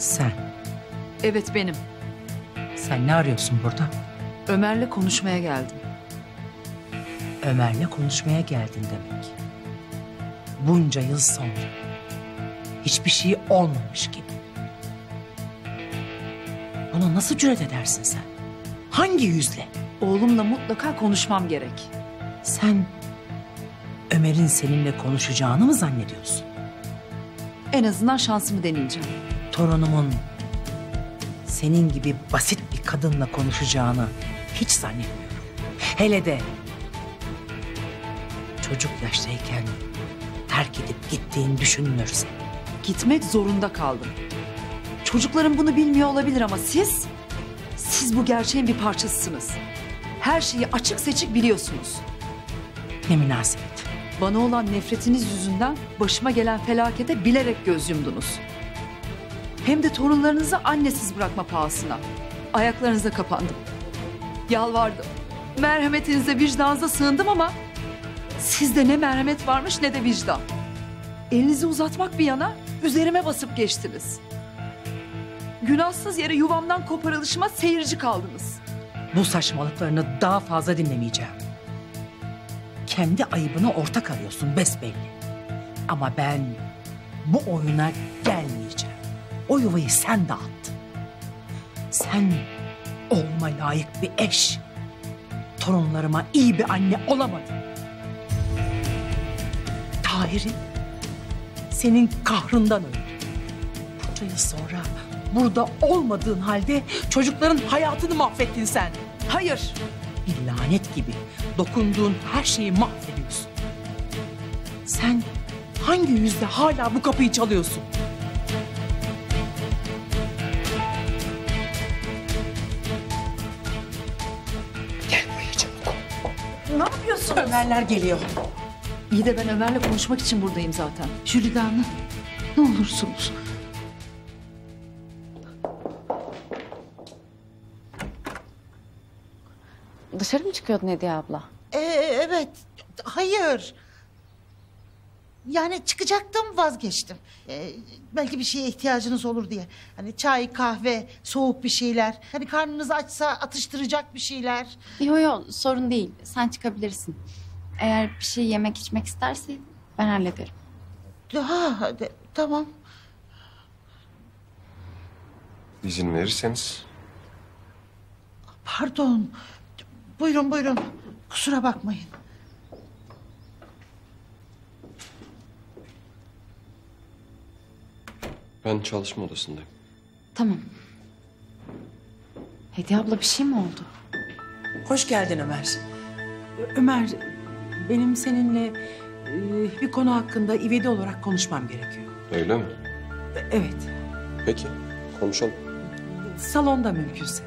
Sen. Evet benim. Sen ne arıyorsun burada? Ömer'le konuşmaya geldim. Ömer'le konuşmaya geldin demek. Bunca yıl sonra. Hiçbir şey olmamış gibi. Buna nasıl cüret edersin sen? Hangi yüzle? Oğlumla mutlaka konuşmam gerek. Sen Ömer'in seninle konuşacağını mı zannediyorsun? En azından şansımı deneyeceğim. Torunumun senin gibi basit bir kadınla konuşacağını hiç zannetmiyorum. Hele de çocuk yaştayken terk edip gittiğin düşünülürse. Gitmek zorunda kaldım. Çocukların bunu bilmiyor olabilir ama siz bu gerçeğin bir parçasısınız. Her şeyi açık seçik biliyorsunuz. Ne münasebet. Bana olan nefretiniz yüzünden başıma gelen felakete bilerek göz yumdunuz. Hem de torunlarınızı annesiz bırakma pahasına. Ayaklarınıza kapandım. Yalvardım. Merhametinize, vicdanınıza sığındım ama sizde ne merhamet varmış ne de vicdan. Elinizi uzatmak bir yana üzerime basıp geçtiniz. Günahsız yere yuvamdan koparılışıma seyirci kaldınız. Bu saçmalıklarını daha fazla dinlemeyeceğim. Kendi ayıbına ortak arıyorsun besbelli. Ama ben bu oyuna gelmeyeceğim. O yuvayı sen dağıttın. Sen olma layık bir eş, torunlarıma iyi bir anne olamadın. Tahir'in senin kahrından öldü. Bunca yıl sonra burada olmadığın halde çocukların hayatını mahvettin sen. Hayır. Bir lanet gibi dokunduğun her şeyi mahvediyorsun. Sen hangi yüzle hala bu kapıyı çalıyorsun? Gel buraya çabuk. Ne yapıyorsun? Ömerler geliyor. İyi de ben Ömer'le konuşmak için buradayım zaten. Jülide Hanım, ne olursunuz. Dışarı mı çıkıyordun Hediye abla? Evet. Hayır. Yani çıkacaktım, vazgeçtim. Belki bir şeye ihtiyacınız olur diye. Hani çay, kahve, soğuk bir şeyler. Hani karnınız açsa atıştıracak bir şeyler. Yo sorun değil. Sen çıkabilirsin. Eğer bir şey yemek içmek isterse ben hallederim. Tamam. İzin verirseniz. Pardon. Buyurun. Kusura bakmayın. Ben çalışma odasındayım. Tamam. Hediye abla bir şey mi oldu? Hoş geldin Ömer. Ömer, benim seninle bir konu hakkında ivedi olarak konuşmam gerekiyor. Öyle mi? Evet. Peki, konuşalım. Salonda mümkünse.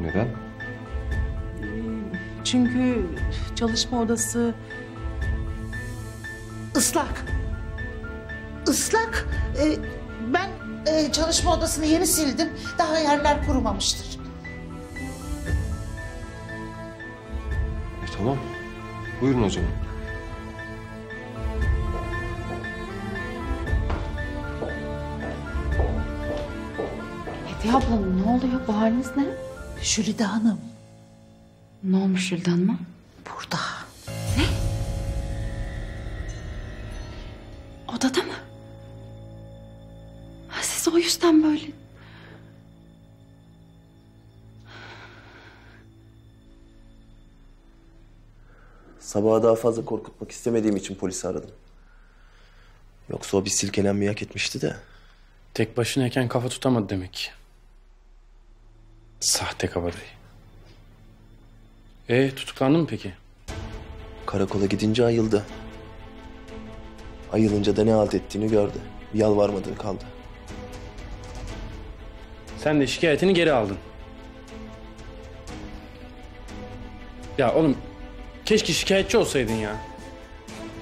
Neden? Çünkü çalışma odası ıslak. Islak. Ben çalışma odasını yeni sildim. Daha yerler kurumamıştır. Tamam. Buyurun o zaman. Hediye abla ne oluyor? Bu haliniz ne? Jülide Hanım. Ne olmuş Jülide Hanım'a? Burada. Ne? Odada mı? Siz o yüzden böyle... Sabahı daha fazla korkutmak istemediğim için polisi aradım. Yoksa o bir silkelenmeyi hak etmişti de. Tek başınayken kafa tutamadı demek ki. Sahte kabadayı. Tutuklandı mı peki? Karakola gidince ayıldı. Ayılınca da ne halt ettiğini gördü. Yalvarmadığı kaldı. Sen de şikayetini geri aldın. Ya oğlum keşke şikayetçi olsaydın ya.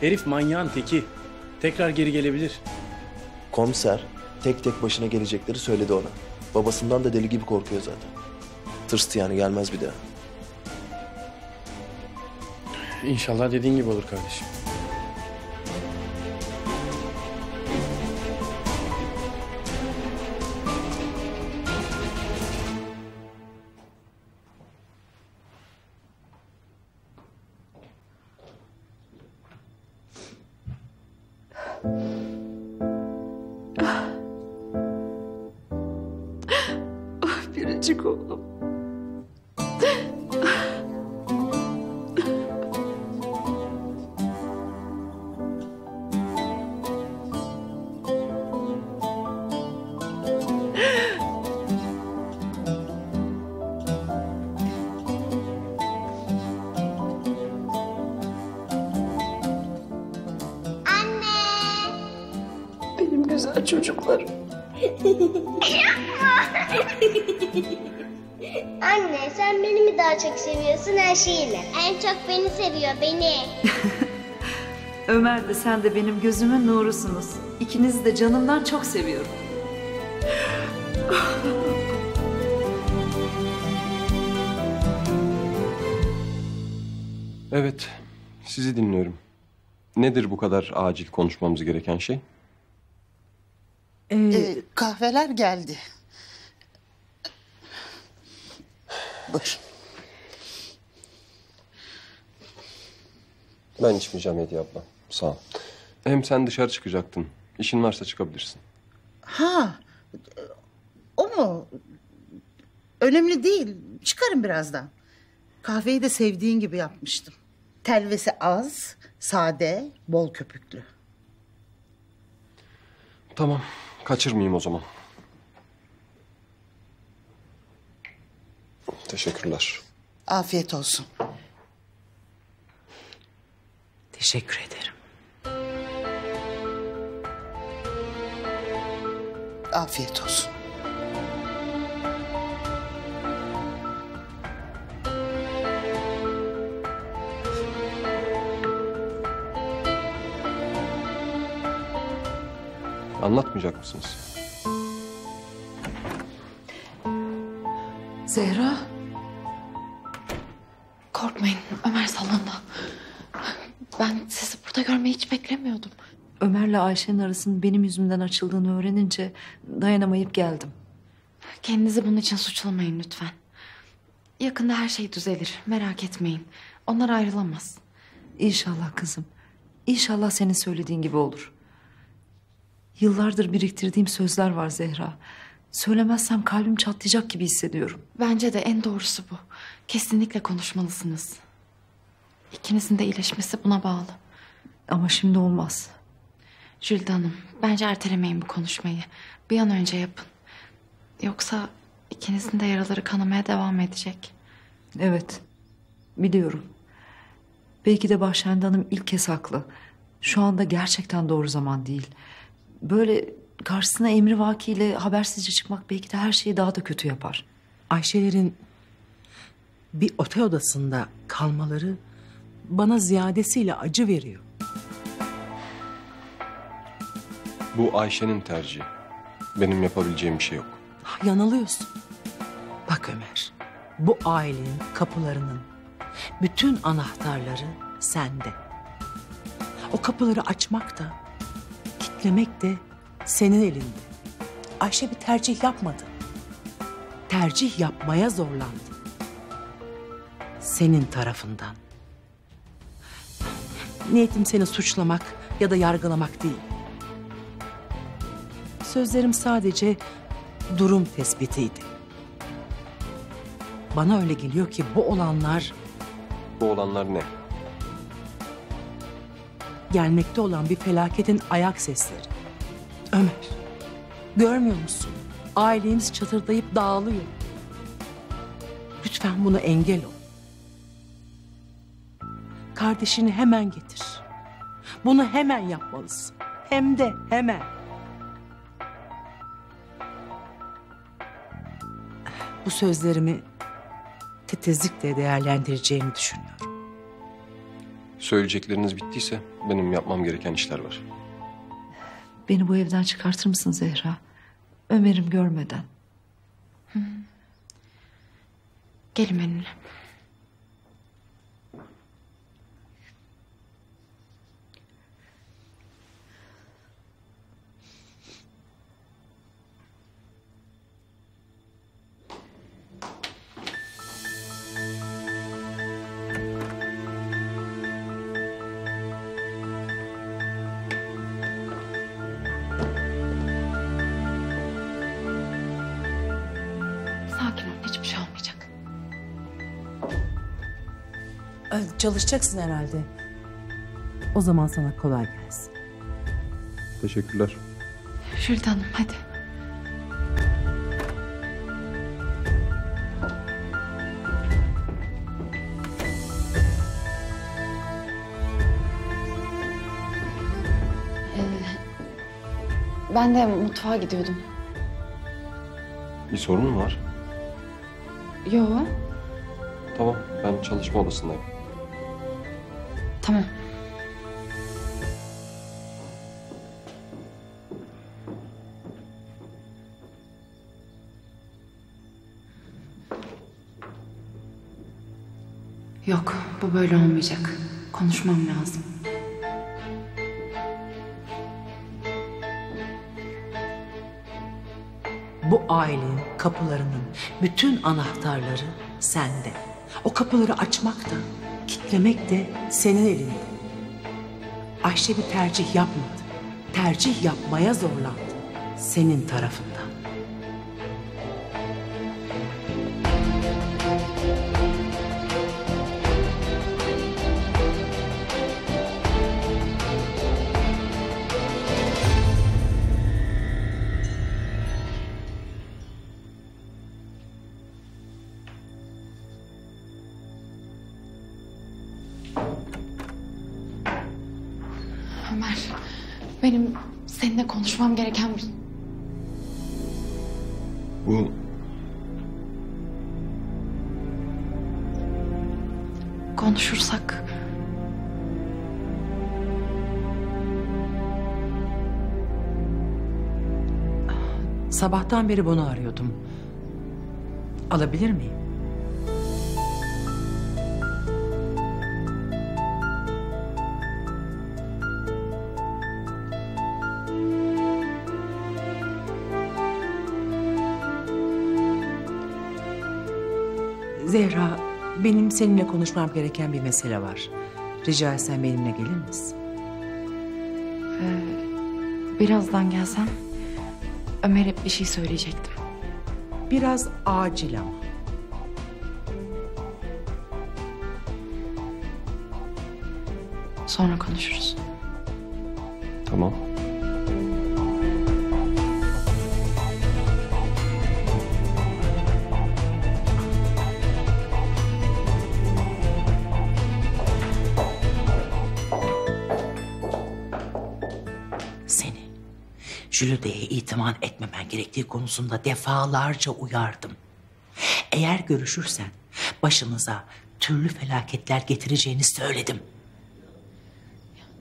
Herif manyağın teki. Tekrar geri gelebilir. Komiser tek başına gelecekleri söyledi ona. Babasından da deli gibi korkuyor zaten. Tırstı yani, gelmez bir daha. İnşallah dediğin gibi olur kardeşim. Ah, biricik oğlum. Güzel çocuklar. Anne, sen beni mi daha çok seviyorsun her şeyiyle? En çok beni seviyor, beni. Ömer de sen de benim gözümün nurusunuz. İkinizi de canımdan çok seviyorum. Evet, sizi dinliyorum. Nedir bu kadar acil konuşmamız gereken şey? Kahveler geldi. Buyurun. Ben içmeyeceğim Hediye abla. Sağ ol. Hem sen dışarı çıkacaktın. İşin varsa çıkabilirsin. Ha. O mu? Önemli değil. Çıkarım birazdan. Kahveyi de sevdiğin gibi yapmıştım. Telvesi az, sade, bol köpüklü. Tamam. Kaçırmayayım o zaman. Teşekkürler. Afiyet olsun. Teşekkür ederim. Afiyet olsun. Anlatmayacak mısınız? Zehra. Korkmayın, Ömer salonda. Ben sizi burada görmeyi hiç beklemiyordum. Ömer'le Ayşe'nin arasının benim yüzümden açıldığını öğrenince dayanamayıp geldim. Kendinizi bunun için suçlamayın lütfen. Yakında her şey düzelir, merak etmeyin. Onlar ayrılamaz. İnşallah kızım. İnşallah senin söylediğin gibi olur. Yıllardır biriktirdiğim sözler var Zehra. Söylemezsem kalbim çatlayacak gibi hissediyorum. Bence de en doğrusu bu. Kesinlikle konuşmalısınız. İkinizin de iyileşmesi buna bağlı. Ama şimdi olmaz. Jülde Hanım, bence ertelemeyin bu konuşmayı. Bir an önce yapın. Yoksa ikinizin de yaraları kanamaya devam edecek. Evet, biliyorum. Belki de Bahşende Hanım ilk kez haklı. Şu anda gerçekten doğru zaman değil. Böyle karşısına emrivakiyle habersizce çıkmak belki de her şeyi daha da kötü yapar. Ayşelerin bir otel odasında kalmaları bana ziyadesiyle acı veriyor. Bu Ayşe'nin tercihi. Benim yapabileceğim bir şey yok. Yanılıyorsun. Bak Ömer, bu ailenin kapılarının bütün anahtarları sende. O kapıları açmak da demek de senin elinde. Ayşe bir tercih yapmadı. Tercih yapmaya zorlandı. Senin tarafından. Niyetim seni suçlamak ya da yargılamak değil. Sözlerim sadece durum tespitiydi. Bana öyle geliyor ki bu olanlar... Bu olanlar ne? Gelmekte olan bir felaketin ayak sesleri. Ömer, görmüyor musun? Ailemiz çatırdayıp dağılıyor. Lütfen buna engel ol. Kardeşini hemen getir. Bunu hemen yapmalısın. Hem de hemen. Bu sözlerimi titizlikle değerlendireceğimi düşünüyorum. Söyleyecekleriniz bittiyse benim yapmam gereken işler var. Beni bu evden çıkartır mısın Zehra? Ömer'im görmeden. Hmm. Gelin benimle. Çalışacaksın herhalde. O zaman sana kolay gelsin. Teşekkürler. Feride Hanım hadi. Ben de mutfağa gidiyordum. Bir sorun mu var? Yo. Tamam, ben çalışma odasındayım. Tamam. Yok, bu böyle olmayacak. Konuşmam lazım. Bu ailenin kapılarının bütün anahtarları sende. O kapıları açmak da, kitlemek de senin elinde. Ayşe bir tercih yapmadı. Tercih yapmaya zorlandı. Senin tarafından. Ömer, benim seninle konuşmam gereken bir... Bu... Konuşursak... Sabahtan beri bunu arıyordum. Alabilir miyim? Zehra, benim seninle konuşmam gereken bir mesele var. Rica etsem benimle gelir misin? Birazdan gelsem Ömer'e bir şey söyleyecektim. Biraz acil ama. Sonra konuşuruz. Tamam. Jülide'ye itimat etmemen gerektiği konusunda defalarca uyardım. Eğer görüşürsen başımıza türlü felaketler getireceğini söyledim.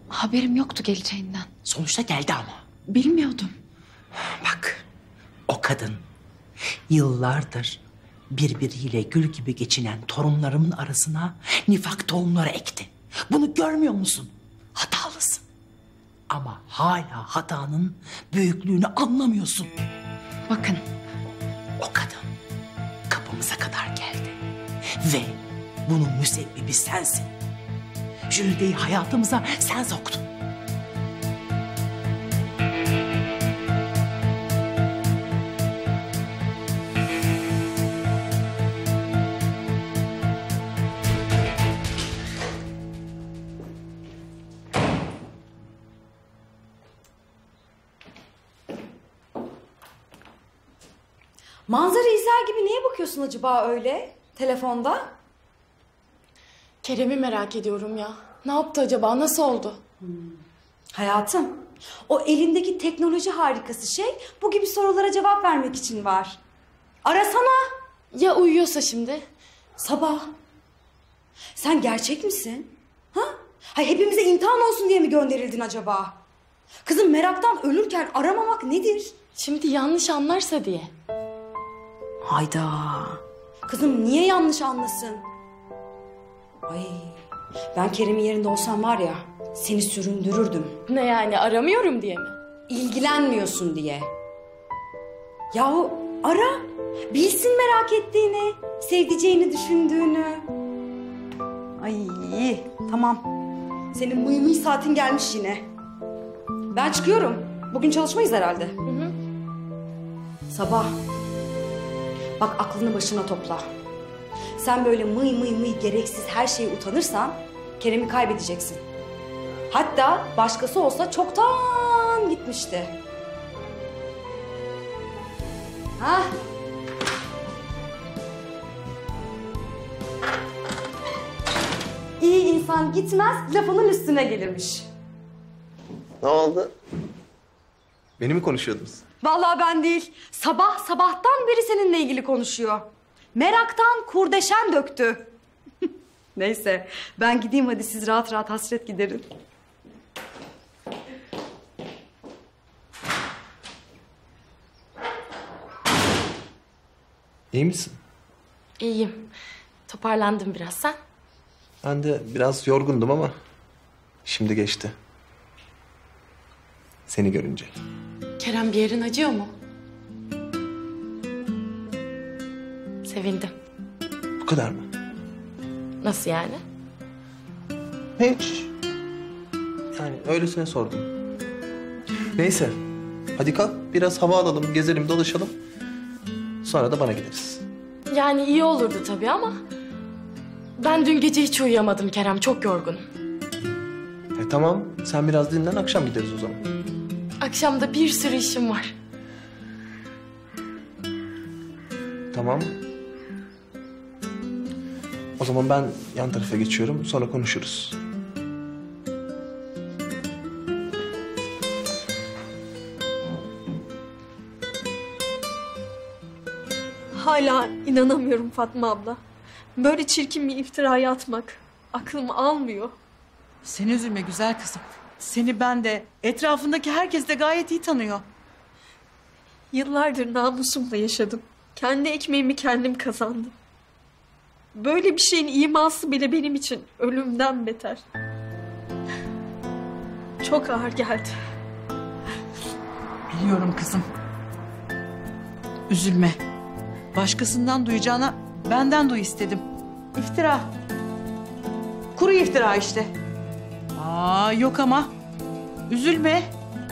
Haberim yoktu geleceğinden. Sonuçta geldi ama. Bilmiyordum. Bak, o kadın yıllardır birbiriyle gül gibi geçinen torunlarımın arasına nifak tohumları ekti. Bunu görmüyor musun? Hatalısın. Ama hala hatanın büyüklüğünü anlamıyorsun. Bakın, o kadın kapımıza kadar geldi. Ve bunun müsebbibi sensin. Jülide'yi hayatımıza sen soktun. Manzarayı izler gibi neye bakıyorsun acaba öyle telefonda? Kerem'i merak ediyorum ya. Ne yaptı acaba? Nasıl oldu? Hayatım, o elindeki teknoloji harikası şey bu gibi sorulara cevap vermek için var. Arasana. Ya uyuyorsa şimdi? Sabah. Sen gerçek misin? Ha? Hay hepimize imtihan olsun diye mi gönderildin acaba? Kızım meraktan ölürken aramamak nedir? Şimdi yanlış anlarsa diye. Hayda. Kızım niye yanlış anlasın? Ay, ben Kerem'in yerinde olsam var ya seni süründürürdüm. Ne yani, aramıyorum diye mi? İlgilenmiyorsun diye. Yahu ara. Bilsin merak ettiğini, sevdiceğini düşündüğünü. Ay tamam. Senin mıy saatin gelmiş yine. Ben çıkıyorum. Bugün çalışmayız herhalde. Hı. Sabah. Bak aklını başına topla. sen böyle mıy gereksiz her şeye utanırsan Kerem'i kaybedeceksin. Hatta başkası olsa çoktan gitmişti. Hah. İyi insan gitmez, lafının üstüne gelirmiş. Ne oldu? Beni mi konuşuyordunuz? Vallahi ben değil. Sabahtan beri seninle ilgili konuşuyor. Meraktan kurdeşen döktü. Neyse, ben gideyim hadi, siz rahat rahat hasret giderin. İyi misin? İyiyim. Toparlandım biraz, sen? Ben de biraz yorgundum ama şimdi geçti. Seni görünce. Kerem, bir yerin acıyor mu? Sevindim. Bu kadar mı? Nasıl yani? Hiç. Yani öylesine sordum. Neyse. Hadi kalk, biraz hava alalım, gezelim, dolaşalım. Sonra da bana gideriz. Yani iyi olurdu tabii ama... ben dün gece hiç uyuyamadım Kerem, çok yorgunum. Tamam, sen biraz dinlen, akşam gideriz o zaman. Akşam da bir sürü işim var. Tamam. O zaman ben yan tarafa geçiyorum, sonra konuşuruz. Hala inanamıyorum Fatma abla. Böyle çirkin bir iftiraya atmak aklım almıyor. Sen üzülme güzel kızım. Seni ben de, etrafındaki herkes de gayet iyi tanıyor. Yıllardır namusumla yaşadım. Kendi ekmeğimi kendim kazandım. Böyle bir şeyin iması bile benim için ölümden beter. Çok ağır geldi. Biliyorum kızım. Üzülme. Başkasından duyacağına benden duy istedim. İftira. Kuru iftira işte. Aa, yok ama. Üzülme.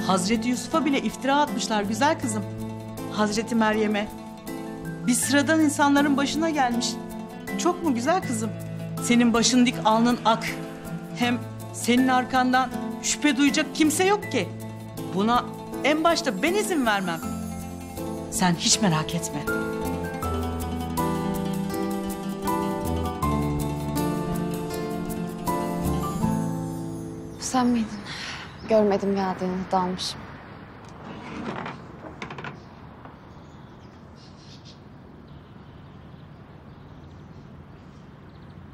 Hazreti Yusuf'a bile iftira atmışlar güzel kızım. Hazreti Meryem'e. Bir sıradan insanların başına gelmiş. Çok mu güzel kızım? Senin başın dik, alnın ak. Hem senin arkandan şüphe duyacak kimse yok ki. Buna en başta ben izin vermem. Sen hiç merak etme. Sen miydin? Görmedim geldiğini, dalmışım.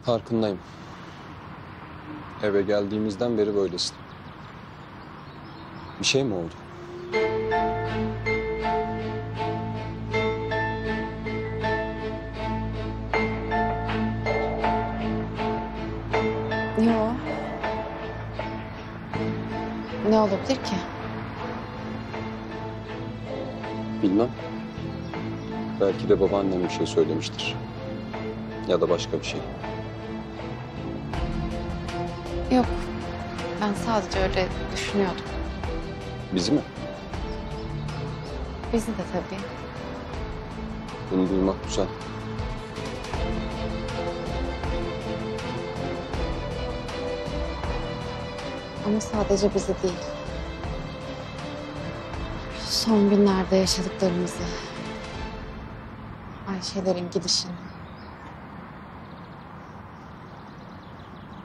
Farkındayım. Eve geldiğimizden beri böylesin. Bir şey mi oldu? Yo. Ne olabilir ki? Bilmem. Belki de babaannem bir şey söylemiştir. Ya da başka bir şey. Yok. Ben sadece öyle düşünüyordum. Bizi mi? Bizi de tabii. Bunu duymak güzel. Ama sadece bizi değil. Son günlerde yaşadıklarımızı. Ayşe'lerin gidişini.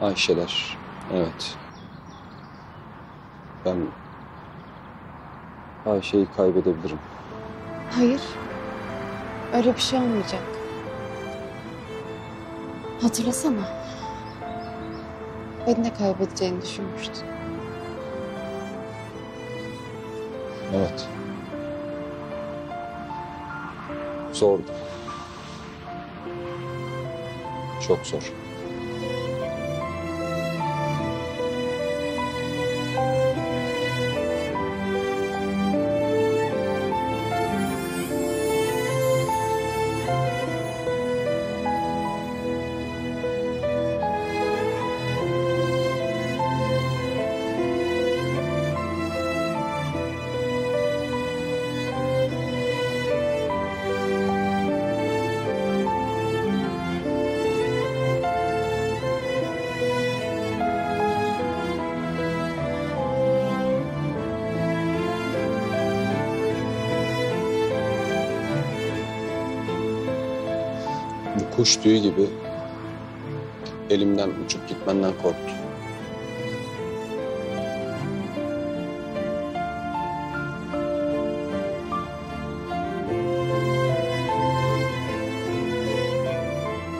Ayşe'ler. Evet. Ben Ayşe'yi kaybedebilirim. Hayır. Öyle bir şey olmayacak. Hatırlasana. Beni de kaybedeceğini düşünmüştün. Evet. Zordu. Çok zor. kuş tüyü gibi elimden uçup gitmenden korktu.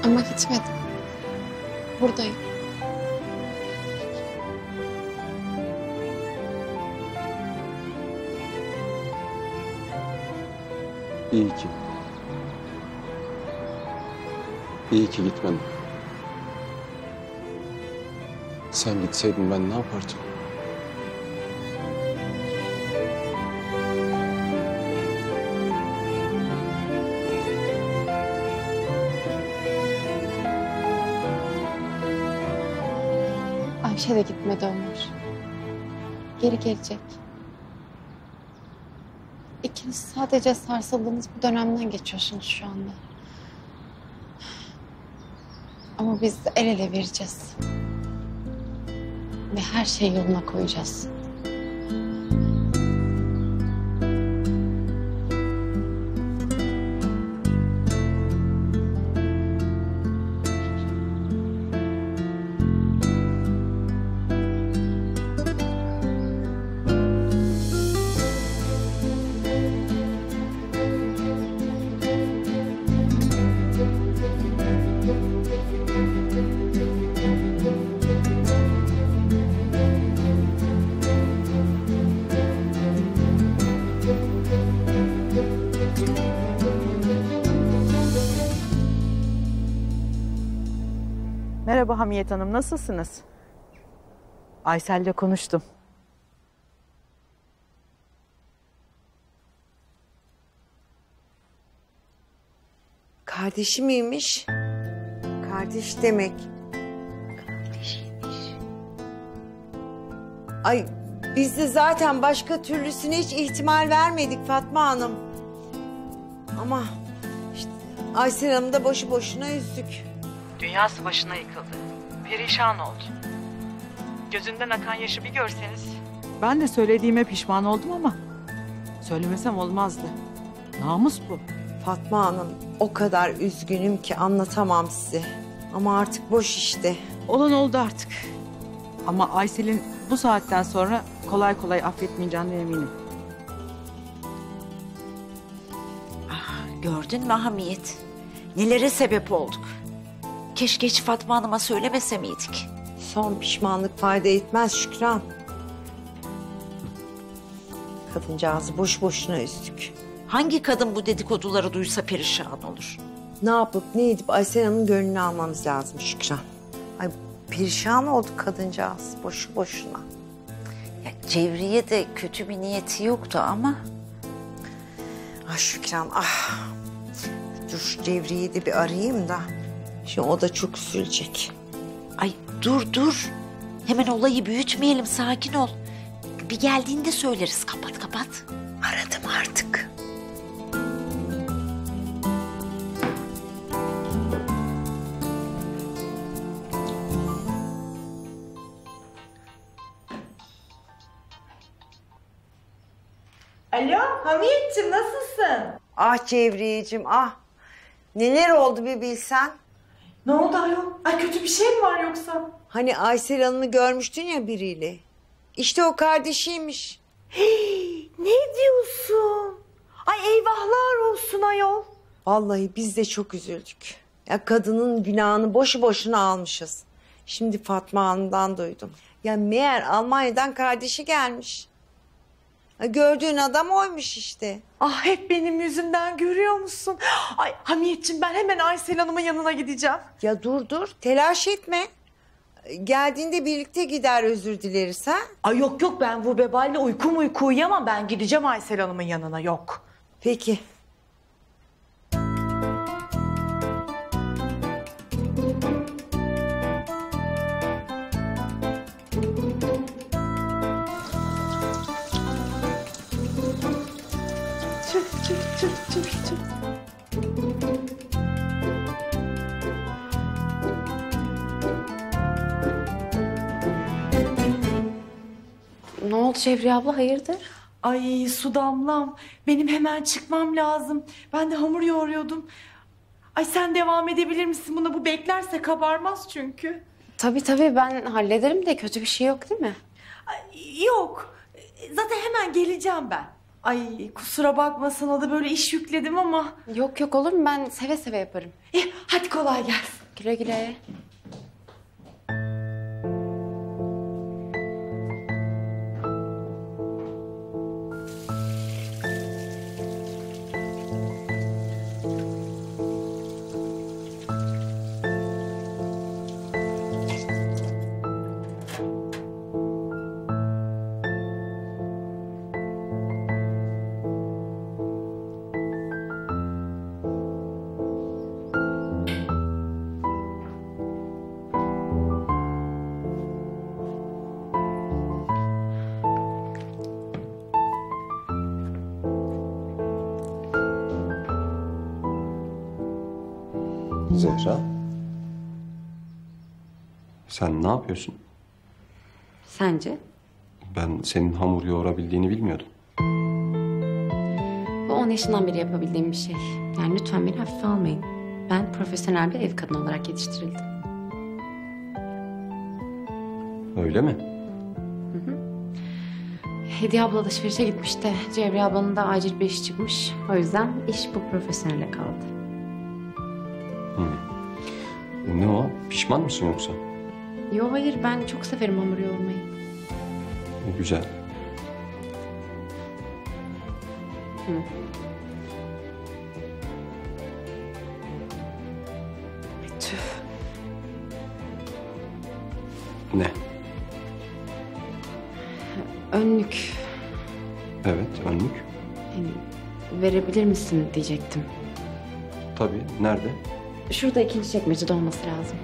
Ama gitmedim. Buradayım. İyi ki. İyi ki gitmedim. Sen gitseydin ben ne yapardım? Ayşe de gitmedi Ömer. Geri gelecek. İkiniz sadece sarsıldığınız bir dönemden geçiyorsunuz şu anda. Ama biz el ele vereceğiz. Ve her şeyi yoluna koyacağız. Merhaba Hamiyet Hanım, nasılsınız? Aysel'le konuştum. Kardeşi miymiş? Kardeş demek. Kardeşiymiş. Ay, biz de zaten başka türlüsüne hiç ihtimal vermedik Fatma Hanım. Ama işte Aysel Hanım da boşu boşuna üzdük. Dünya savaşına yıkıldı. Perişan oldu. Gözünden akan yaşı bir görseniz. Ben de söylediğime pişman oldum ama söylemesem olmazdı. Namus bu. Fatma Hanım, o kadar üzgünüm ki anlatamam size. Ama artık boş işte. Olan oldu artık. Ama Aysel'in bu saatten sonra kolay kolay affetmeyeceğine eminim. Ah, gördün mü Hamiyet? Nelere sebep olduk. Keşke hiç Fatma Hanım'a söylemese miydik? Son pişmanlık fayda etmez Şükran. Kadıncağızı boş boşuna üzdük. Hangi kadın bu dedikoduları duysa perişan olur? Ne yapıp ne edip Aysel Hanım'ın gönlünü almamız lazım Şükran. Ay, perişan oldu kadıncağız boşu boşuna. Ya, Cevriye de kötü bir niyeti yoktu ama... Ah Şükran ah. Dur Cevriye'yi de bir arayayım da. Şimdi o da çok üzülecek. Ay dur. Hemen olayı büyütmeyelim, sakin ol. Bir geldiğinde söyleriz, kapat. Aradım artık. Alo Hamiyetciğim, nasılsın? Ah Cevriyeciğim ah. Neler oldu bir bilsen. Ne oldu ayol? Ay kötü bir şey mi var yoksa? Hani Aysel Hanım'ı görmüştün ya biriyle. İşte o kardeşiymiş. Hey, ne diyorsun? Ay eyvahlar olsun ayol. Vallahi biz de çok üzüldük. Ya kadının günahını boşu boşuna almışız. Şimdi Fatma Hanım'dan duydum. Ya meğer Almanya'dan kardeşi gelmiş. Gördüğün adam oymuş işte. Ah hep benim yüzümden görüyor musun? Ay Hamiyetciğim ben hemen Aysel Hanım'ın yanına gideceğim. Ya dur telaş etme. Geldiğinde birlikte gider özür dileriz ha. Ay yok ben bu beballe uyku uyuyamam, ben gideceğim Aysel Hanım'ın yanına yok. Peki. Çık. Ne oldu Cevriye abla, hayırdır? Ay su damlam, benim hemen çıkmam lazım. Ben de hamur yoğuruyordum. Ay sen devam edebilir misin buna? Bu beklerse kabarmaz çünkü. Tabii ben hallederim de kötü bir şey yok değil mi? Ay, yok. Zaten hemen geleceğim ben. Ay kusura bakma sana da böyle iş yükledim ama. Yok olur mu? Ben seve seve yaparım. Hadi kolay gelsin. Güle güle. Zehra, sen ne yapıyorsun? Sence? Ben senin hamur yoğurabildiğini bilmiyordum. Bu 10 yaşından beri yapabildiğim bir şey. Yani lütfen beni hafife almayın. Ben profesyonel bir ev kadını olarak yetiştirildim. Öyle mi? Hı hı. Hediye abla alışverişe gitmiş de Cevriye ablanın da acil bir işi çıkmış. O yüzden iş bu profesyonele kaldı. Ne o? Pişman mısın yoksa? Yok hayır, ben çok severim hamur yoğurmayı. Güzel. Hı. Tüh. Ne? Önlük. Evet, önlük. Verebilir misin diyecektim. Tabii, nerede? Şurada ikinci çekmecede olması lazım.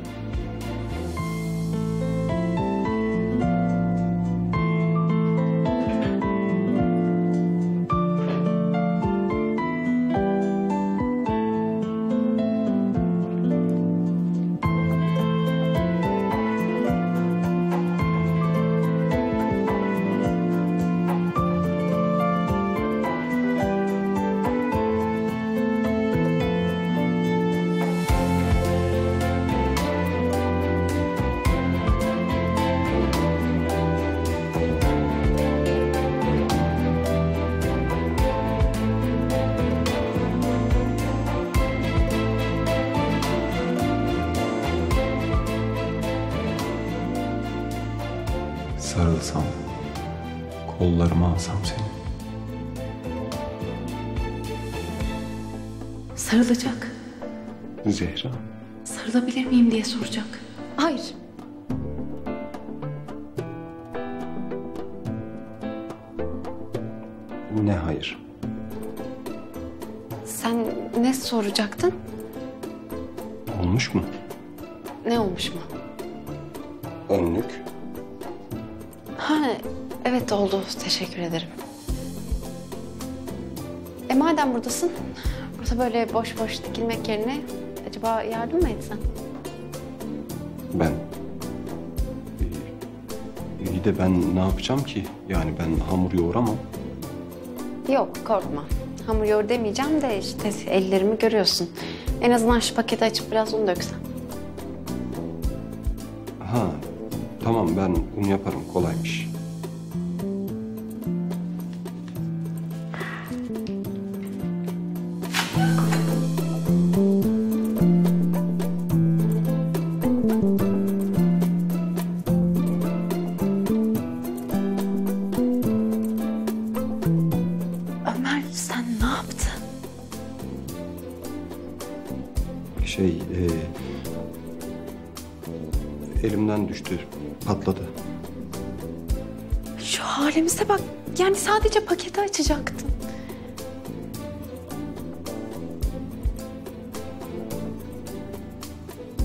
Sarılsam, kollarıma alsam seni. Sarılacak. Zehra. Sarılabilir miyim diye soracak. Hayır. Ne hayır? Sen ne soracaktın? Olmuş mu? Ne olmuş mu? Önlük. Evet oldu, teşekkür ederim. Madem buradasın, burada böyle boş boş dikilmek yerine acaba yardım mı etsen? Ben? İyi de ben ne yapacağım ki? Yani ben hamur yoğuramam. Yok, korkma. Hamur yoğur demeyeceğim de işte ellerimi görüyorsun. En azından şu paketi açıp biraz un döksen. Ha, tamam ben un yaparım, kolaymış. Elimden düştü, patladı. Şu halimize bak, yani sadece paketi açacaktın.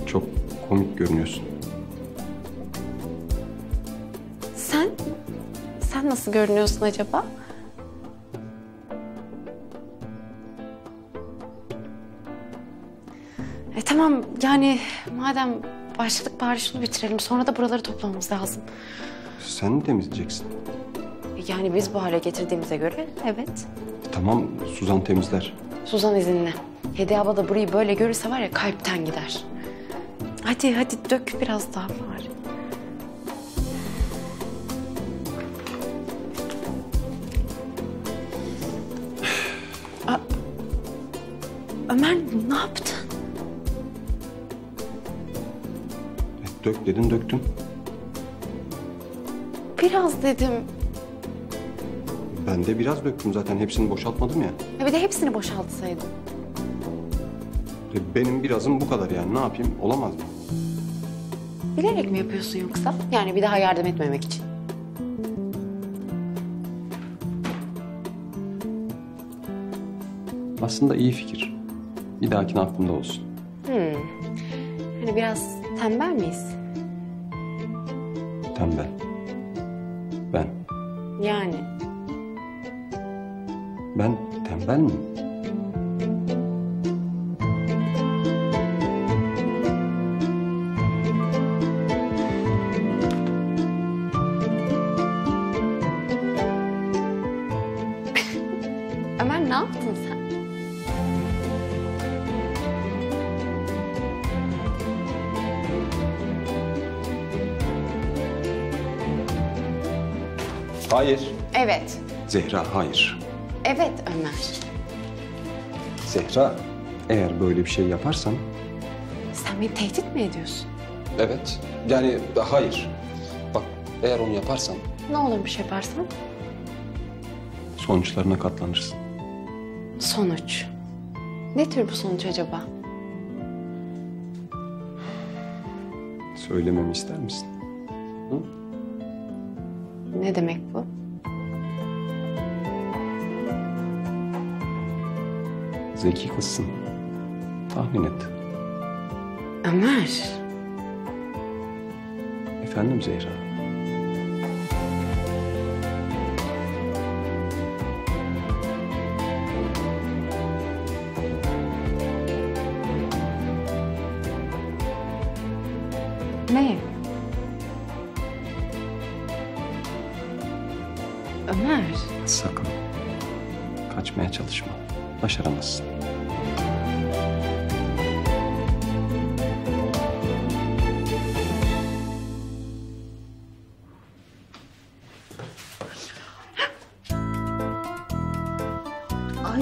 Çok komik görünüyorsun. Sen nasıl görünüyorsun acaba? Tamam, yani madem başladık bari şunu bitirelim. Sonra da buraları toplamamız lazım. Sen mi temizleyeceksin? Yani biz bu hale getirdiğimize göre evet. Tamam, Suzan temizler. Suzan izinle. Hediye abla da burayı böyle görürse var ya kalpten gider. Hadi hadi dök biraz daha bari. Ömer ne yaptın? Dök dedin, döktüm. Biraz dedim. Ben de biraz döktüm zaten. Hepsini boşaltmadım ya. Bir de hepsini boşaltsaydın. Benim birazım bu kadar yani. Ne yapayım? Olamaz mı? Bilerek mi yapıyorsun yoksa? Yani bir daha yardım etmemek için. Aslında iyi fikir. Bir dahakine aklımda olsun. Hani biraz tembel miyiz? Tembel. Ben. Yani. Ben tembel miyim? Ömer ne yaptın sen? Hayır. Evet. Zehra, hayır. Evet Ömer. Zehra, eğer böyle bir şey yaparsan... Sen beni tehdit mi ediyorsun? Evet. Yani hayır. Bak, eğer onu yaparsan... Ne olurmuş yaparsan? Sonuçlarına katlanırsın. Sonuç? Ne tür bu sonuç acaba? Söylememi ister misin? Hı? Ne demek bu? Zeki kızsın. Tahmin et. Ömer. Efendim Zehra. Ne? Ömer. Sakın. Kaçmaya çalışma. Başaramazsın. Ay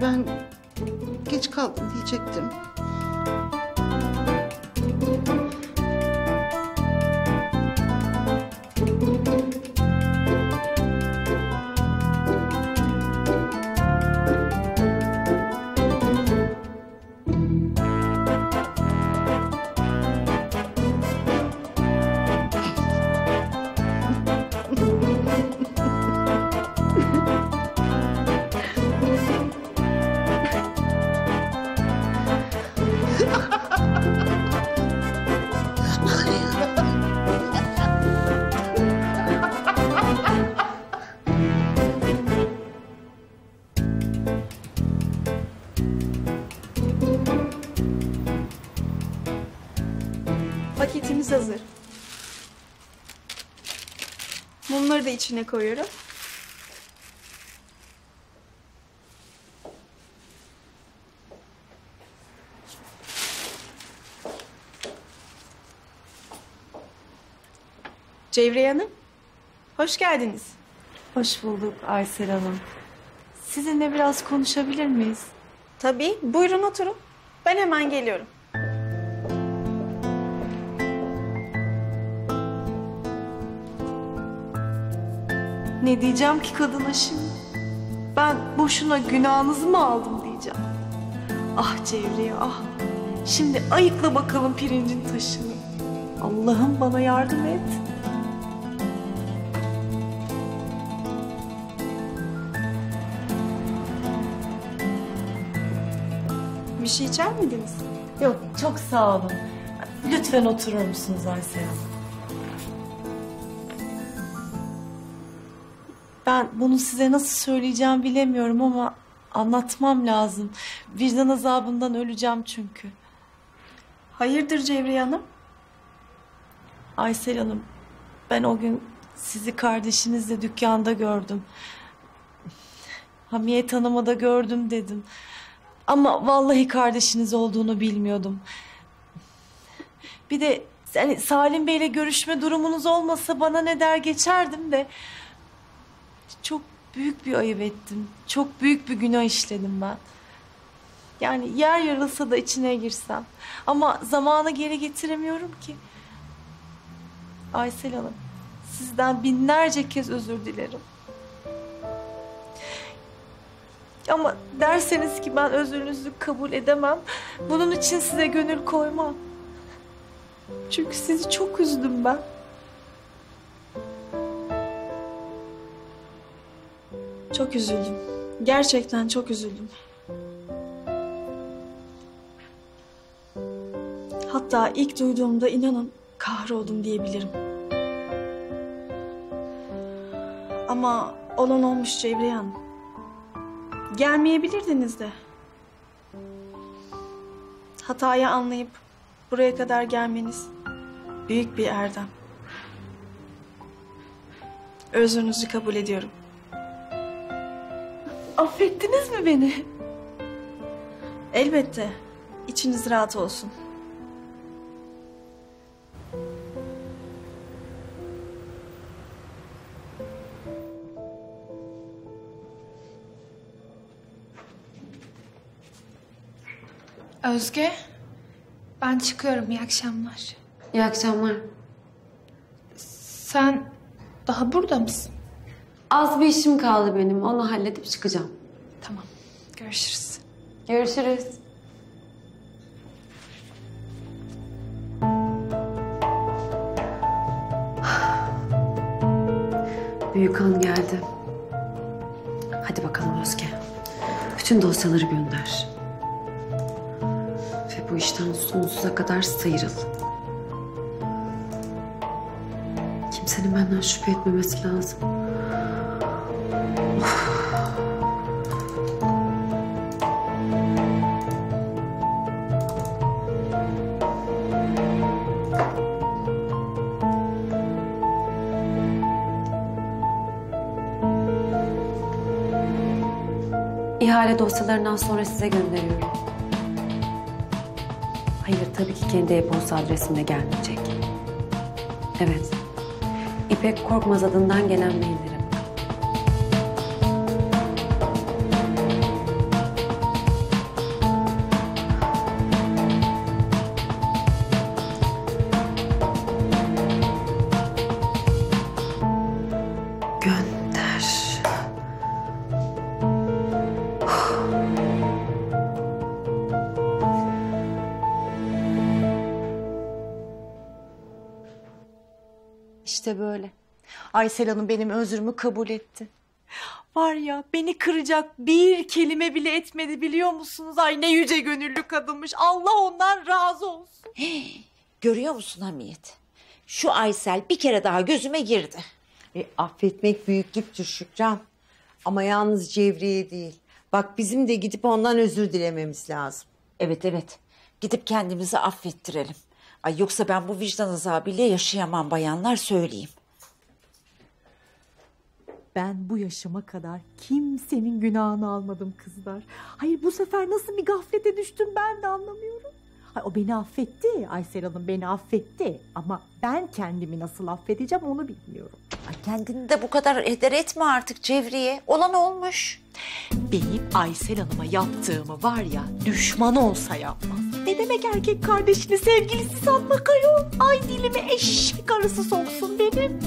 ben geç kaldım diyecektim. Paketimiz hazır. Mumları da içine koyuyorum. Cevriye Hanım, hoş geldiniz. Hoş bulduk Aysel Hanım. Sizinle biraz konuşabilir miyiz? Tabii, buyurun oturun. Ben hemen geliyorum. Ne diyeceğim ki kadına şimdi? Ben boşuna günahınızı mı aldım diyeceğim. Ah Cevriye ah. Şimdi ayıkla bakalım pirincin taşını. Allah'ım bana yardım et. Bir şey içer miydiniz? Yok, çok sağ olun. Lütfen oturur musunuz Aysel Hanım? Ben bunu size nasıl söyleyeceğim bilemiyorum ama anlatmam lazım. Vicdan azabından öleceğim çünkü. Hayırdır Cevriye Hanım? Aysel Hanım, ben o gün sizi kardeşinizle dükkanda gördüm. Hamiyet Hanım'a da gördüm dedim. Ama vallahi kardeşiniz olduğunu bilmiyordum. Bir de yani Salim Bey'le görüşme durumunuz olmasa bana ne der geçerdim de... Çok büyük bir ayıp ettim. Çok büyük bir günah işledim ben. Yani yer yarılsa da içine girsem. Ama zamanı geri getiremiyorum ki. Aysel Hanım, sizden binlerce kez özür dilerim. Ama derseniz ki ben özrünüzü kabul edemem. Bunun için size gönül koymam. Çünkü sizi çok üzdüm ben. Çok üzüldüm. Gerçekten çok üzüldüm. Hatta ilk duyduğumda inanın kahroldum diyebilirim. Ama olan olmuş Cevriye Hanım. Gelmeyebilirdiniz de. Hatayı anlayıp buraya kadar gelmeniz büyük bir erdem. Özrünüzü kabul ediyorum. Affettiniz mi beni? Elbette. İçiniz rahat olsun. Özge, ben çıkıyorum. İyi akşamlar. İyi akşamlar. Sen daha burada mısın? Az bir işim kaldı benim. Onu halledip çıkacağım. Tamam. Görüşürüz. Görüşürüz. Büyük an geldi. Hadi bakalım Özge. Bütün dosyaları gönder. Ve bu işten sonsuza kadar sıyrıl. Kimsenin benden şüphe etmemesi lazım. İhale dosyalarından sonra size gönderiyorum. Hayır, tabii ki kendi e-posta adresimde gelmeyecek. Evet, İpek Korkmaz adından gelen mailleri. İşte böyle. Aysel Hanım benim özrümü kabul etti. Var ya, beni kıracak bir kelime bile etmedi biliyor musunuz? Ay ne yüce gönüllü kadınmış. Allah ondan razı olsun. Hey, görüyor musun Hamiyet? Şu Aysel bir kere daha gözüme girdi. Affetmek büyüklüktür Şükran. Ama yalnız Cevriye değil. Bak bizim de gidip ondan özür dilememiz lazım. Evet. Gidip kendimizi affettirelim. Ay yoksa ben bu vicdan azabıyla yaşayamam bayanlar, söyleyeyim. Ben bu yaşıma kadar kimsenin günahını almadım kızlar. Hayır, bu sefer nasıl bir gaflete düştüm ben de anlamıyorum. Hayır, o beni affetti, Aysel Hanım beni affetti. Ama ben kendimi nasıl affedeceğim onu bilmiyorum. Ay, kendini de bu kadar heder etme artık Cevriye. Olan olmuş. Benim Aysel Hanım'a yaptığımı var ya düşman olsa yapmaz. Ne demek erkek kardeşini sevgilisi sanmak ayol? Ay dilime eşek arısı soksun benim.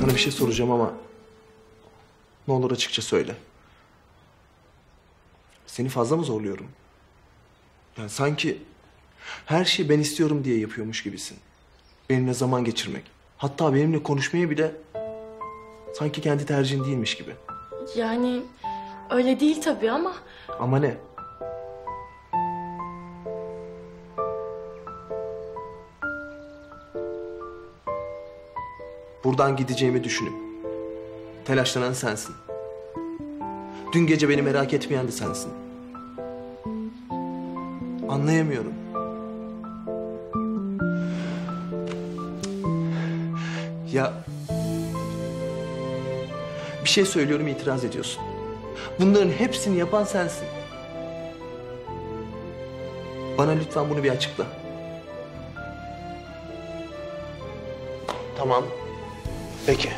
Sana bir şey soracağım ama ne olur açıkça söyle. Seni fazla mı zorluyorum? Yani sanki her şeyi ben istiyorum diye yapıyormuş gibisin. Benimle zaman geçirmek. Hatta benimle konuşmayı bile sanki kendi tercihin değilmiş gibi. Yani öyle değil tabii ama... Ama ne? Buradan gideceğimi düşünüp telaşlanan sensin. Dün gece beni merak etmeyen de sensin. Anlayamıyorum. Ya... Bir şey söylüyorum, itiraz ediyorsun. Bunların hepsini yapan sensin. Bana lütfen bunu bir açıkla. Tamam. Peki.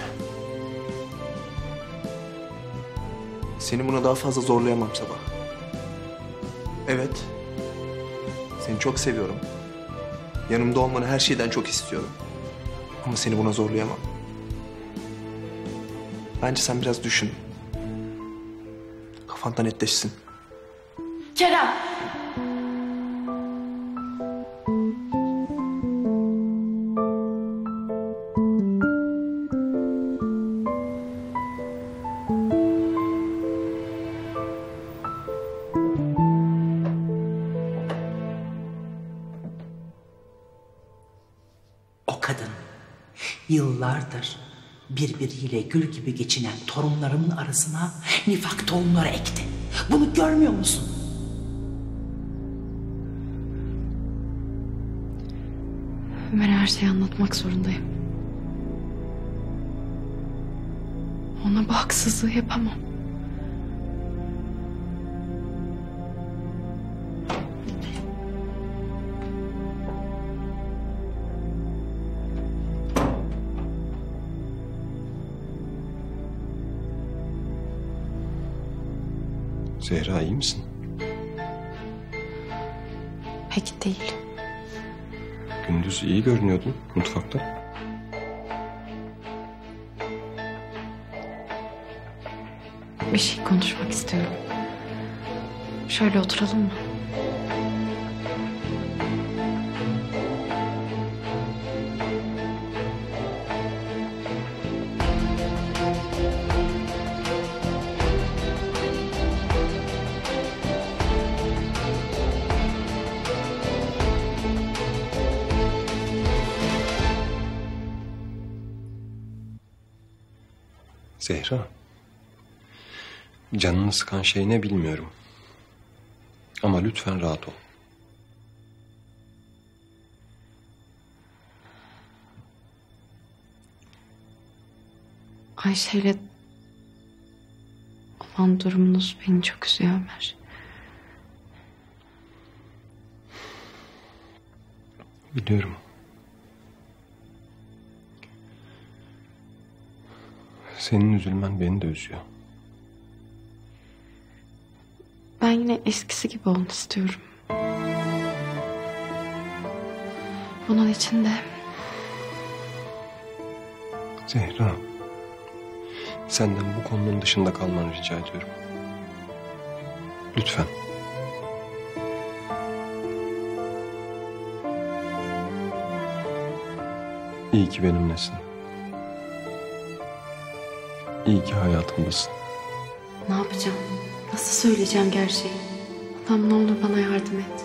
Seni buna daha fazla zorlayamam Sabah. Evet. Seni çok seviyorum. Yanımda olmanı her şeyden çok istiyorum. Ama seni buna zorlayamam. Bence sen biraz düşün. Kafanda netleşsin. Kerem! O kadın yıllardır birbiriyle gül gibi geçinen torunlarımın arasına nifak tohumları ekti. Bunu görmüyor musun? Ömer'e her şeyi anlatmak zorundayım. Ona bu haksızlığı yapamam. Zehra, iyi misin? Pek değil. Gündüz iyi görünüyordun mutfakta. Bir şey konuşmak istiyorum. Şöyle oturalım mı? Zehra, canını sıkan şey ne bilmiyorum. Ama lütfen rahat ol. Ayşe'yle olan durumunuz beni çok üzüyor Ömer. Biliyorum. Senin üzülmen beni de üzüyor. Ben yine eskisi gibi olmak istiyorum. Bunun için de... Zehra, senden bu konunun dışında kalmanı rica ediyorum. Lütfen. İyi ki benimlesin. İyi ki hayatımdasın. Ne yapacağım? Nasıl söyleyeceğim gerçeği? Adam, ne olur bana yardım et.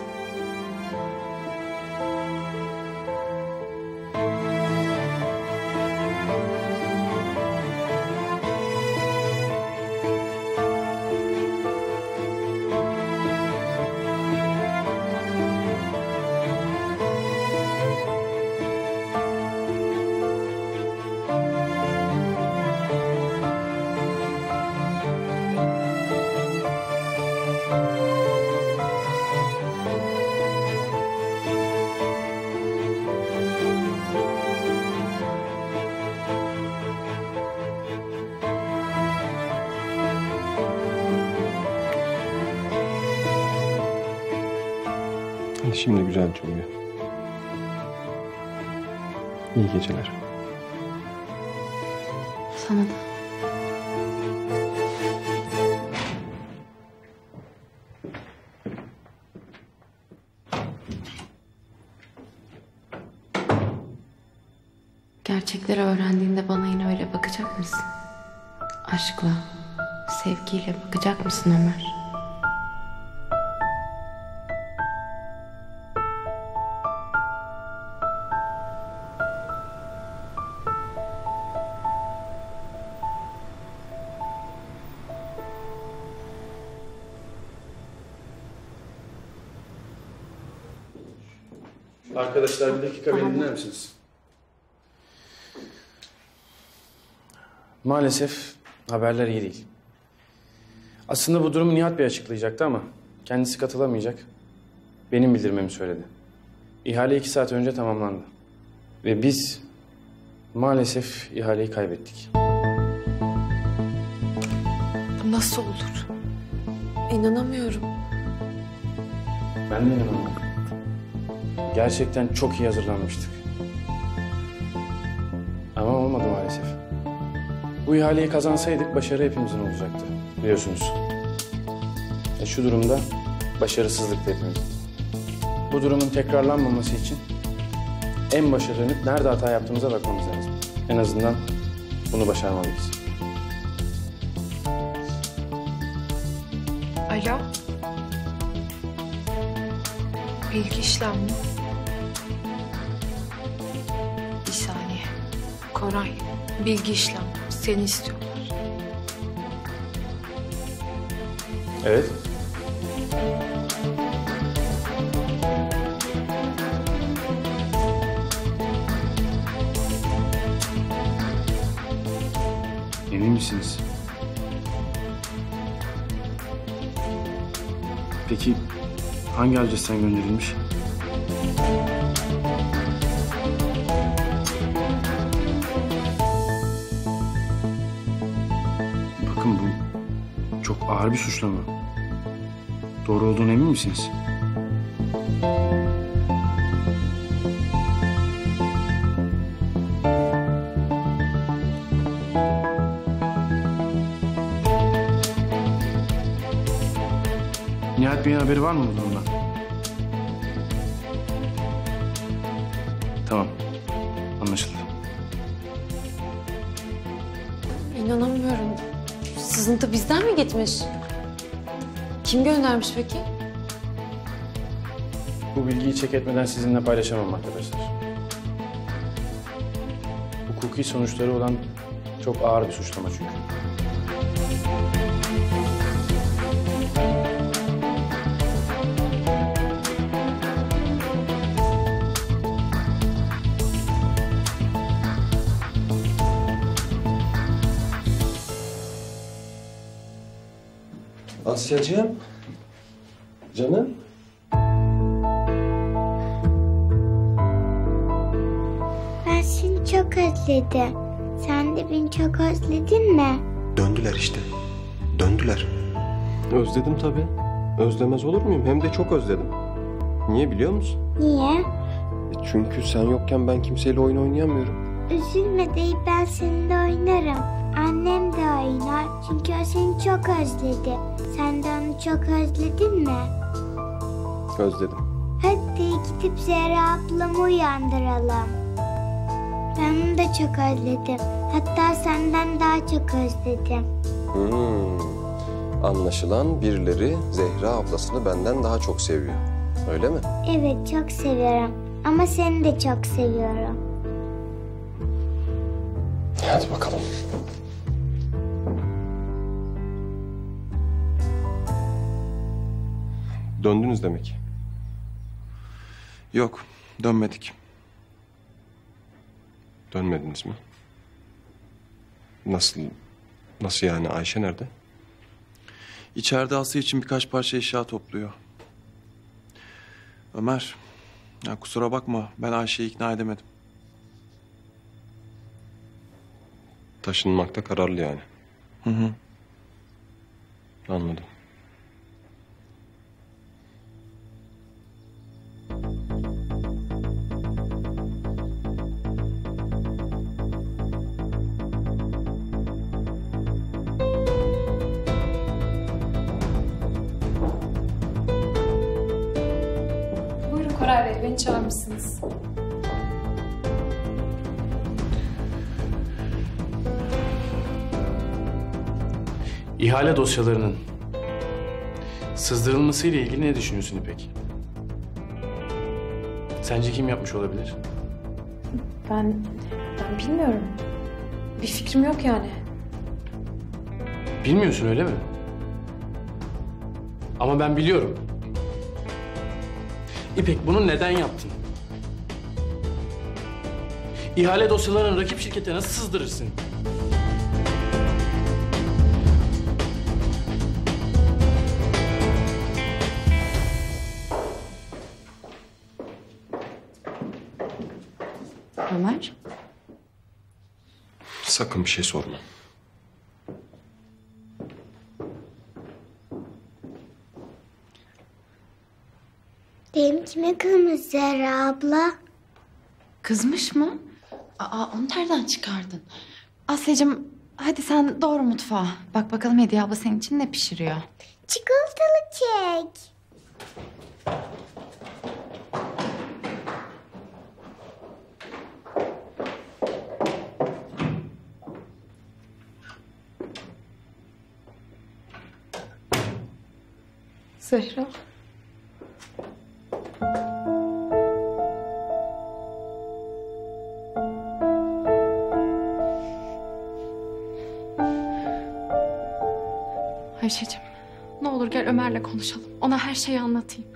Şimdi güzel cümle. İyi geceler. Sana da. Gerçekleri öğrendiğinde bana yine öyle bakacak mısın? Aşkla, sevgiyle bakacak mısın Ömer? Arkadaşlar bir dakika beni dinler misiniz? Maalesef haberler iyi değil. Aslında bu durumu Nihat Bey açıklayacaktı ama kendisi katılamayacak. Benim bildirmemi söyledi. İhale 2 saat önce tamamlandı. Ve biz maalesef ihaleyi kaybettik. Bu nasıl olur? İnanamıyorum. Ben de inanamıyorum. Gerçekten çok iyi hazırlanmıştık. Ama olmadı maalesef. Bu ihaleyi kazansaydık başarı hepimizin olacaktı. Biliyorsunuz. Şu durumda başarısızlık da hepimizin. Bu durumun tekrarlanmaması için en başarılı nerede hata yaptığımıza bakmamız lazım. En azından bunu başarmalıyız. Alo. Bilgi işlem mi? Bir saniye. Koray, bilgi işlem. Seni istiyorlar. Evet. Emin misiniz? Peki hangi adresten gönderilmiş? Bakın bu çok ağır bir suçlama. Doğru olduğuna emin misiniz? Nihat Bey'in haberi var mı bu durumda? Tamam. Anlaşıldı. İnanamıyorum. Sızıntı bizden mi gitmiş? Kim göndermiş peki? Bu bilgiyi check etmeden sizinle paylaşamam arkadaşlar. Hukuki sonuçları olan çok ağır bir suçlama çünkü. Asyacığım, canım. Ben seni çok özledim. Sen de beni çok özledin mi? Döndüler işte, döndüler. Özledim tabii. Özlemez olur muyum? Hem de çok özledim. Niye biliyor musun? Niye? Çünkü sen yokken ben kimseyle oyun oynayamıyorum. Üzülme değil, ben seninle oynarım. Annem de oynar çünkü o seni çok özledi. Sen de onu çok özledin mi? Özledim. Hadi gidip Zehra ablamı uyandıralım. Ben onu da çok özledim. Hatta senden daha çok özledim. Anlaşılan birileri Zehra ablasını benden daha çok seviyor. Öyle mi? Evet, çok seviyorum. Ama seni de çok seviyorum. Hadi bakalım. Döndünüz demek. Yok, dönmedik. Dönmediniz mi? Nasıl yani? Ayşe nerede? İçeride Aslı için birkaç parça eşya topluyor. Ömer, ya kusura bakma, ben Ayşe'yi ikna edemedim. Taşınmakta kararlı yani. Hı. Anladım. Beni çağırmışsınız. İhale dosyalarının sızdırılmasıyla ilgili ne düşünüyorsun İpek? Sence kim yapmış olabilir? Ben bilmiyorum. Bir fikrim yok yani. Bilmiyorsun öyle mi? Ama ben biliyorum. İpek, bunu neden yaptın? İhale dosyalarını rakip şirkete nasıl sızdırırsın? Ömer? Sakın bir şey sorma. Benimkine kırmızı Zehra abla. Kızmış mı? Aa, onu nereden çıkardın? Asya'cığım hadi sen doğru mutfağa. Bak bakalım Hediye abla senin için ne pişiriyor? Çikolatalı kek. Zehra. Ayşe'cim ne olur gel Ömer'le konuşalım. Ona her şeyi anlatayım.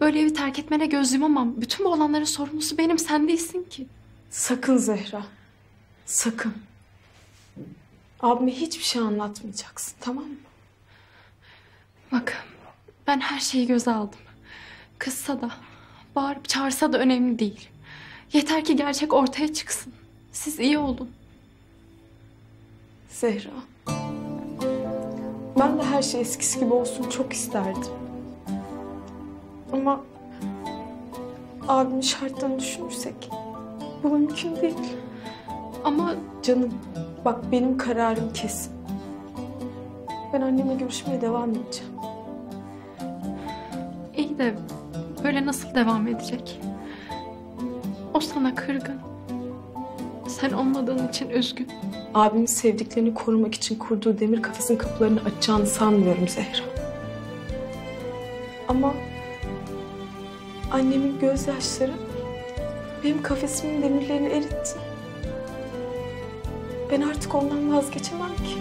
Böyle evi terk etmene göz yumamam. Bütün bu olanların sorumlusu benim, sen değilsin ki. Sakın Zehra. Sakın. Abime hiçbir şey anlatmayacaksın, tamam mı? Bak ben her şeyi göze aldım. Kızsa da, bağırıp çağırsa da önemli değil. Yeter ki gerçek ortaya çıksın. Siz iyi olun. Zehra. Ben de her şey eskisi gibi olsun çok isterdim. Ama abimin şartlarını düşünürsek bu mümkün değil. Ama canım bak benim kararım kesin. Ben annemle görüşmeye devam edeceğim. İyi de böyle nasıl devam edecek? O sana kırgın. Sen olmadığın için üzgün. Abimin sevdiklerini korumak için kurduğu demir kafesin kapılarını açacağını sanmıyorum Zehra. Ama annemin gözyaşları benim kafesimin demirlerini eritti. Ben artık ondan vazgeçemem ki.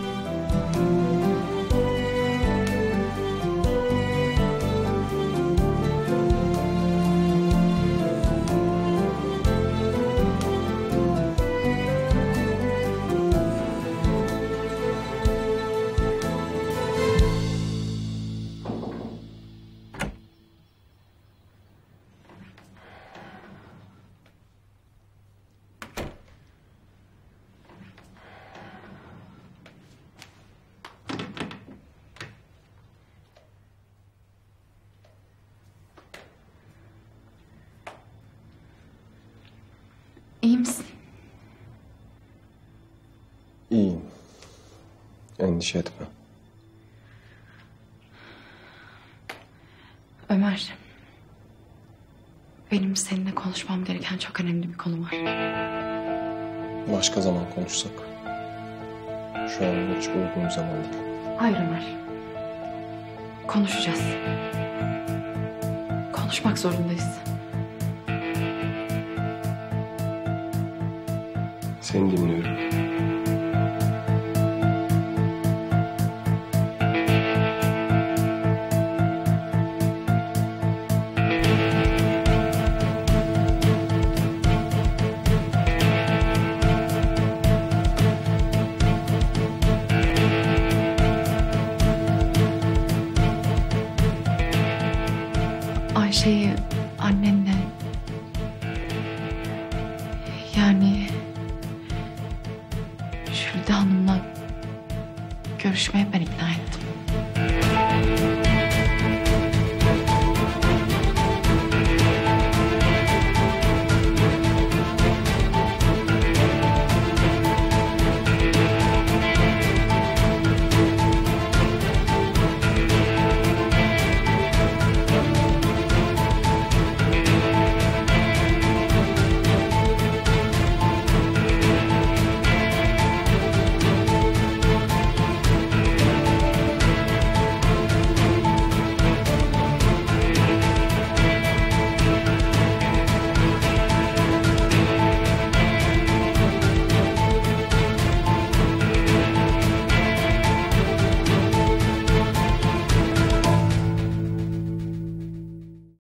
İyi misin? İyiyim. Endişe etme. Ömer, benim seninle konuşmam gereken çok önemli bir konu var. Başka zaman konuşsak. Şu an hiç uygun zaman değil. Hayır Ömer. Konuşacağız. Konuşmak zorundayız. Seni dinliyorum. Ayşe'yi annenle yani Hanım'la görüşmeye ben ikna ettim.